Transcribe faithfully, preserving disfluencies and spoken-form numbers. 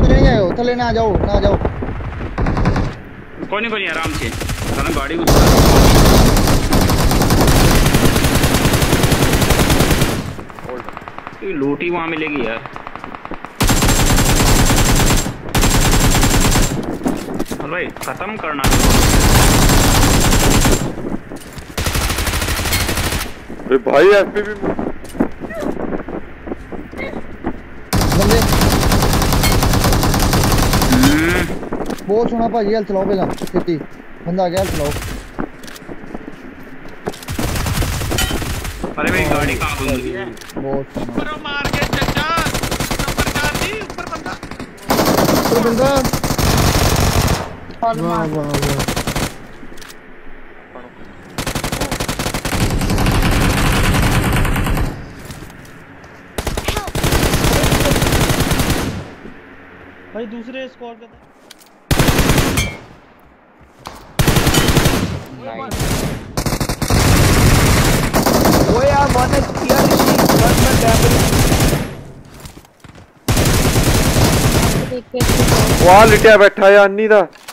नहीं आए हो थले ना जाओ ना जाओ कोई नहीं कोई नहीं आराम से ना गाड़ी को लूटी वहाँ मिलेगी यार। भाई खत्म करना अरे भाई एफपीवी बहुत सुना भाई हेल चलाओ पहला स्थिति बंदा आ गया चलाओ। अरे भाई गाड़ी कहां घूमती है बहुत ऊपर मार के चचा नंबर कार दी ऊपर बंदा ऊपर बंदा वाह वाह वाह भाई दूसरे स्कोर पे वो यार one H P R one में डैमेज वाह लिटिया बैठा है अन्नी दा।